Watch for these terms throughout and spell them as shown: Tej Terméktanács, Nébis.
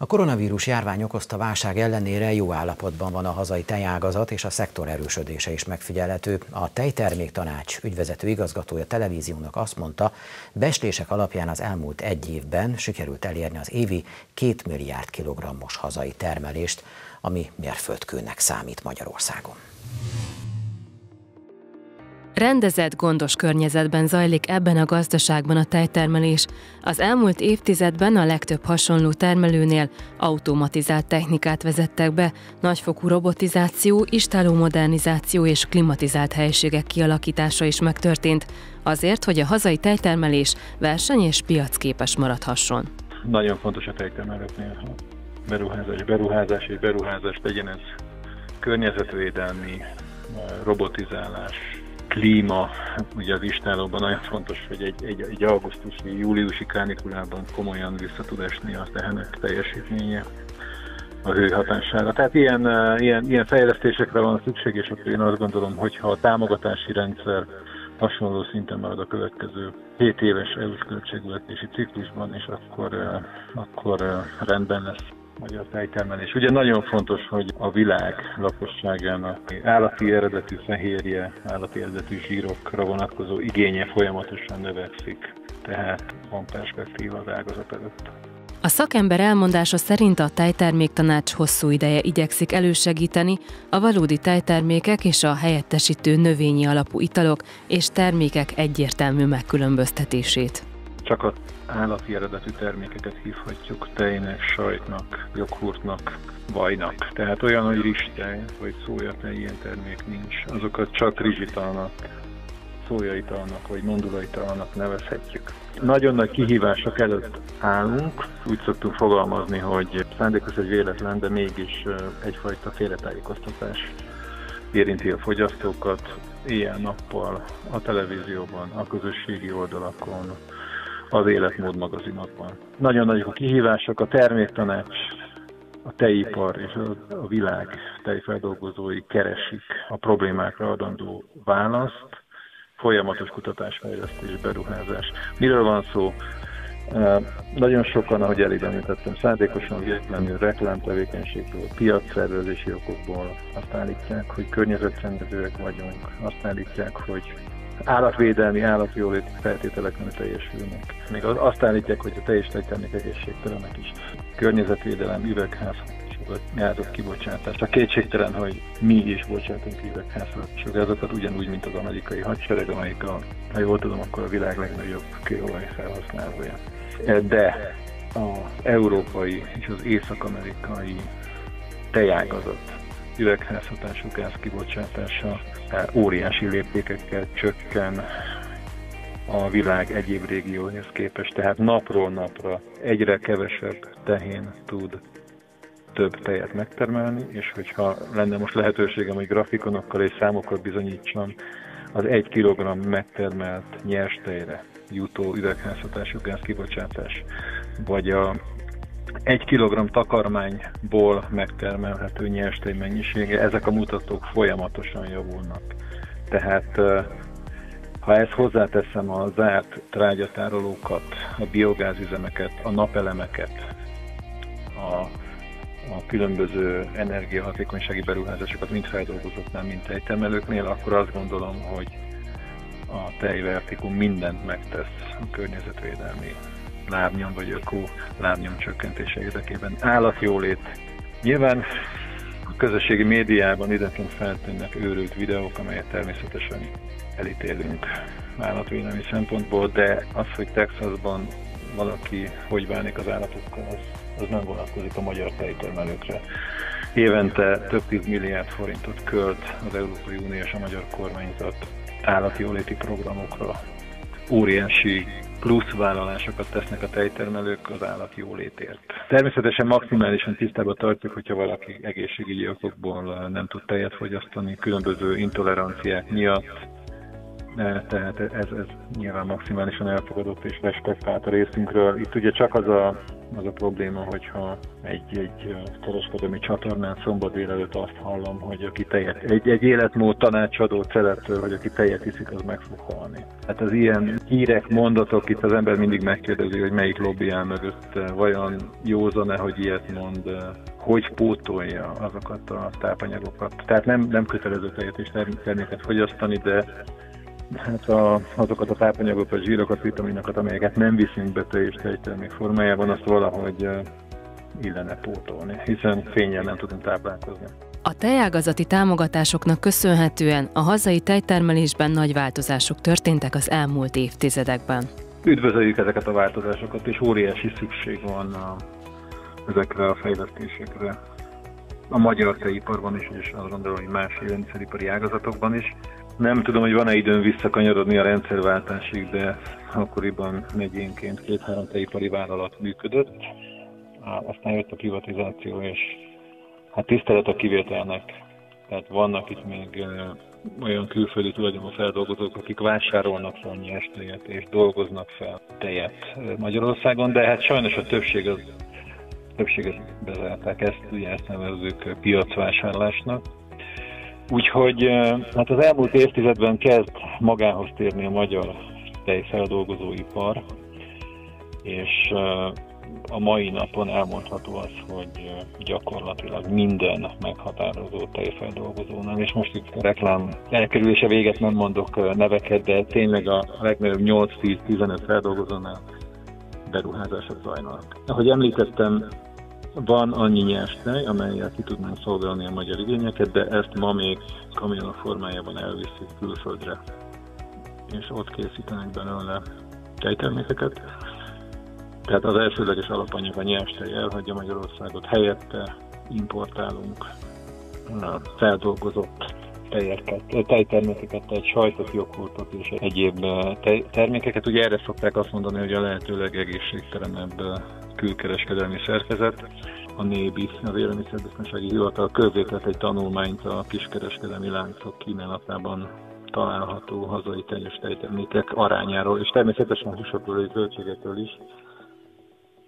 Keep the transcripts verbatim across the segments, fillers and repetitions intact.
A koronavírus járvány okozta válság ellenére jó állapotban van a hazai tejágazat, és a szektor erősödése is megfigyelhető. A Tej Terméktanács ügyvezető igazgatója televíziónak azt mondta, becslések alapján az elmúlt egy évben sikerült elérni az évi két milliárd kilogrammos hazai termelést, ami mérföldkőnek számít Magyarországon. Rendezett, gondos környezetben zajlik ebben a gazdaságban a tejtermelés. Az elmúlt évtizedben a legtöbb hasonló termelőnél automatizált technikát vezettek be, nagyfokú robotizáció, istálló modernizáció és klimatizált helyiségek kialakítása is megtörtént, azért, hogy a hazai tejtermelés verseny- és piacképes maradhasson. Nagyon fontos a tejtermelőknél, ha beruházás, beruházás és beruházás legyen, ez környezetvédelmi, robotizálás, klíma, ugye az istállóban nagyon fontos, hogy egy, egy, egy augusztusi, júliusi kánikulában komolyan vissza tud esni a tehenek teljesítménye a hő hatására. Tehát ilyen, ilyen, ilyen fejlesztésekre van szükség, és én azt gondolom, hogy ha a támogatási rendszer hasonló szinten marad a következő hét éves é u-s költségvetési ciklusban, és akkor, akkor rendben lesz magyar tejtermelés. Ugye nagyon fontos, hogy a világ lakosságának állati eredetű fehérje, állati eredetű zsírokra vonatkozó igénye folyamatosan növekszik, tehát van perspektíva az ágazat előtt. A szakember elmondása szerint a Tejterméktanács hosszú ideje igyekszik elősegíteni a valódi tejtermékek és a helyettesítő növényi alapú italok és termékek egyértelmű megkülönböztetését. Csak az állati eredetű termékeket hívhatjuk tejnek, sajtnak, joghurtnak, vajnak. Tehát olyan, hogy rizstej vagy szójatej, ilyen termék nincs. Azokat csak rizsitalnak, szójaitalnak vagy mandulaitalnak nevezhetjük. Nagyon nagy kihívások előtt állunk. Úgy szoktunk fogalmazni, hogy szándékos egy véletlen, de mégis egyfajta félretájékoztatás érinti a fogyasztókat éjjel-nappal, a televízióban, a közösségi oldalakon, az életmód magazinokban. Nagyon nagyok a kihívások, a Terméktanács, a tejipar és a, a világ tejfeldolgozói keresik a problémákra adandó választ, folyamatos kutatásfejlesztés, beruházás. Miről van szó? E, nagyon sokan, ahogy elébb említettem, szándékosan véletlenül reklámtevékenységből, piacszervezési okokból azt állítják, hogy környezetrendezőek vagyunk, azt állítják, hogy állatvédelmi, állatjóléti feltételek nem teljesülnek. Még azt állítják, hogy a tej és tejtermékek egészségtelenek is. Környezetvédelem, üvegházhatások, kibocsátás. A kétségtelen, hogy mi is bocsátunk üvegházhatásokat, ugyanúgy, mint az amerikai hadsereg, amelyik, a, ha jól tudom, akkor a világ legnagyobb kőolaj felhasználója. De az európai és az észak-amerikai tejágazat üvegházhatású gáz kibocsátása óriási léptékekkel csökken a világ egyéb régióhoz képest, tehát napról napra egyre kevesebb tehén tud több tejet megtermelni, és hogyha lenne most lehetőségem, hogy grafikonokkal és számokkal bizonyítsam, az egy kilogramm megtermelt nyers tejre jutó üvegházhatású gáz kibocsátás, vagy a Egy kilogramm takarmányból megtermelhető nyerstej mennyisége, ezek a mutatók folyamatosan javulnak. Tehát ha ezt hozzáteszem a zárt trágyatárolókat, a biogázüzemeket, a napelemeket, a, a különböző energiahatékonysági beruházásokat mind feldolgozóknál, mind tejtermelőknél, akkor azt gondolom, hogy a tejvertikum mindent megtesz a környezetvédelmi lábnyom vagy ökó lábnyom csökkentése érdekében. Állatjólét. Nyilván a közösségi médiában időnként feltűnnek őrült videók, amelyet természetesen elítélünk állatvédelmi szempontból, de az, hogy Texasban valaki hogy bánik az állatokkal, az, az nem vonatkozik a magyar tejtermelőkre. Évente több tíz milliárd forintot költ az Európai Unió és a magyar kormányzat állatjóléti programokra. Óriási plusz vállalásokat tesznek a tejtermelők az állat jólétért. Természetesen maximálisan tisztában tartjuk, hogyha valaki egészségügyi okokból nem tud tejet fogyasztani, különböző intoleranciák miatt, tehát ez, ez nyilván maximálisan elfogadott és respektált a részünkről. Itt ugye csak az a, az a probléma, hogyha egy, egy kereskedelmi csatornán szombat délelőtt azt hallom, hogy aki tejet, egy, egy életmód tanácsadó szerető, hogy aki tejet iszik, az meg fog halni. Hát az ilyen hírek, mondatok, itt az ember mindig megkérdezi, hogy melyik lobby áll mögött, vajon józan-e, hogy ilyet mond, hogy pótolja azokat a tápanyagokat. Tehát nem, nem kötelező tejet és terméket fogyasztani, de hát a, azokat a tápanyagokat, zsírokat, vitaminokat, amelyeket nem viszünk be tej és tejtermék formájában, azt valahogy illene pótolni, hiszen fénnyel nem tudunk táplálkozni. A tejágazati támogatásoknak köszönhetően a hazai tejtermelésben nagy változások történtek az elmúlt évtizedekben. Üdvözöljük ezeket a változásokat, és óriási szükség van a, ezekre a fejlesztésekre. A magyar tejiparban is, és azt gondolom, hogy más élelmiszeripari ágazatokban is. Nem tudom, hogy van-e időn visszakanyarodni a rendszerváltásig, de akkoriban megyénként két-három teipari vállalat működött. Aztán jött a privatizáció, és hát tisztelet a kivételnek. Tehát vannak itt még olyan külföldi tulajdonban feldolgozók, akik vásárolnak szonyás tejet és dolgoznak fel tejet Magyarországon, de hát sajnos a többség az, többséget bezárták, ezt ugye ezt nevezzük piacvásárlásnak. Úgyhogy hát az elmúlt évtizedben kezd magához térni a magyar tejfeldolgozóipar, és a mai napon elmondható az, hogy gyakorlatilag minden meghatározó tejfeldolgozónál, és most itt a reklám elkerülése véget nem mondok neveket, de tényleg a legnagyobb nyolc-tíz-tizenöt feldolgozónál beruházások zajlanak. Ahogy említettem, van annyi nyers tej, amellyel ki tudnánk szolgálni a magyar igényeket, de ezt ma még kamionok formájában elviszik külföldre. És ott készítenek belőle tejtermékeket. Tehát az elsődleges alapanyag a nyers tej elhagyja Magyarországot, helyette importálunk feldolgozott tejeket, tejtermékeket, tehát sajtot, joghurtot és egyéb termékeket. Ugye erre szokták azt mondani, hogy a lehetőleg egészségtelenebb külkereskedelmi szerkezet. A Nébis, az Élelmiszerbiztonsági Hivatal közzétett egy tanulmányt a kiskereskedelmi láncok kínálatában található hazai tej és tejtermékek arányáról, és természetesen húsokról és zöldségekről is.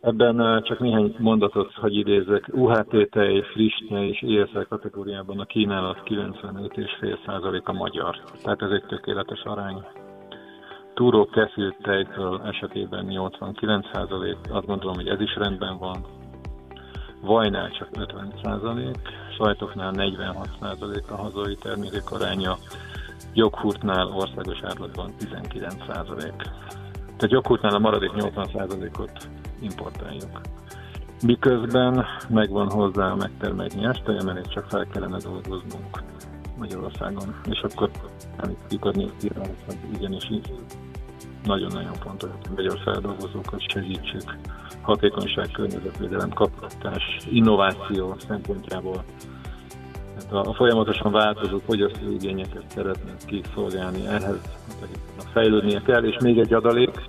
Ebben csak néhány mondatot, hogy idézek, u há té tej, friss tej és é es el kategóriában a kínálat kilencvenöt egész öt tized százaléka magyar. Tehát ez egy tökéletes arány. Túró keszült tejtől esetében nyolcvankilenc százalék, azt gondolom, hogy ez is rendben van. Vajnál csak ötven százalék, sajtoknál negyvenhat százalék a hazai termékek aránya, joghurtnál országos átlagban tizenkilenc százalék. Tehát joghurtnál a maradék nyolcvan százalékot importáljuk. Miközben megvan hozzá a megtermelt nyers tej, amelyet csak fel kellene dolgoznunk Magyarországon. És akkor mikor néz ki, hogy igenis így nagyon-nagyon fontos, hogy magyar feldolgozókat segítsük. Hatékonyság, környezetvédelem, kapacitás, innováció szempontjából. A folyamatosan változó fogyasztói igényeket szeretnénk kiszolgálni, ehhez fejlődnie kell, és még egy adalék.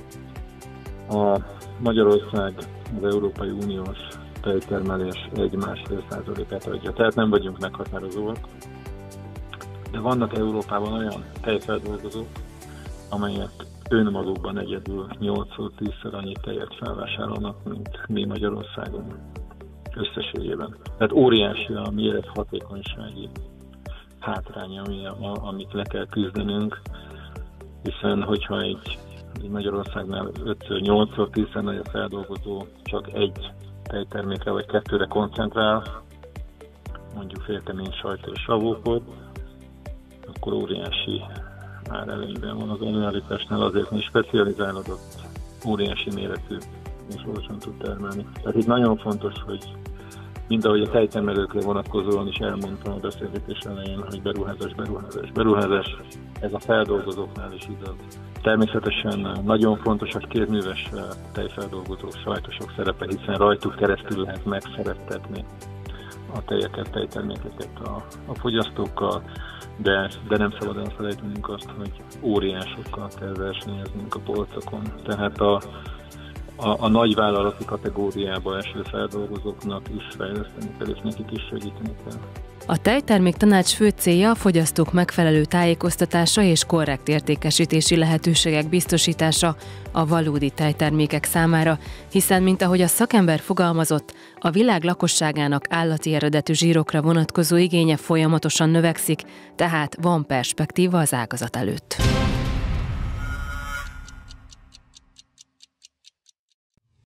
A Magyarország az Európai Uniós tejtermelés egy egész öt tized százalékát adja, tehát nem vagyunk meghatározóak. De vannak Európában olyan tejfeldolgozók, amelyek önmagukban egyedül nyolctól tízszer annyi tejet felvásárolnak, mint mi Magyarországon összességében. Tehát óriási a méret hatékonysági hátránya, amit le kell küzdenünk, hiszen hogyha egy Magyarországnál öttől nyolctól tízszer nagy a feldolgozó, csak egy tejtermékre vagy kettőre koncentrál, mondjuk félkemény sajt és savókod, akkor óriási árelőnyben van az előállításnál, azért mi specializálódott, óriási méretű és olcsón tud termelni. Tehát itt nagyon fontos, hogy mind ahogy a tejtermelőkre vonatkozóan is elmondtam a beszélgetés elején, hogy beruházás, beruházás, beruházás, ez a feldolgozóknál is igaz. Természetesen nagyon fontos a kézműves tejfeldolgozók, sajtosok szerepe, hiszen rajtuk keresztül lehet megszerettetni a tejeket, tejtermékeket a, a fogyasztókkal, de, de nem szabad elfelejtenünk azt, hogy óriásokkal kell versenyeznünk a polcokon. Tehát a A, a nagyvállalati kategóriába eső feldolgozóknak is fejleszteni kell, és nekik is segíteni kell. A tejterméktanács fő célja a fogyasztók megfelelő tájékoztatása és korrekt értékesítési lehetőségek biztosítása a valódi tejtermékek számára, hiszen, mint ahogy a szakember fogalmazott, a világ lakosságának állati eredetű zsírokra vonatkozó igénye folyamatosan növekszik, tehát van perspektíva az ágazat előtt.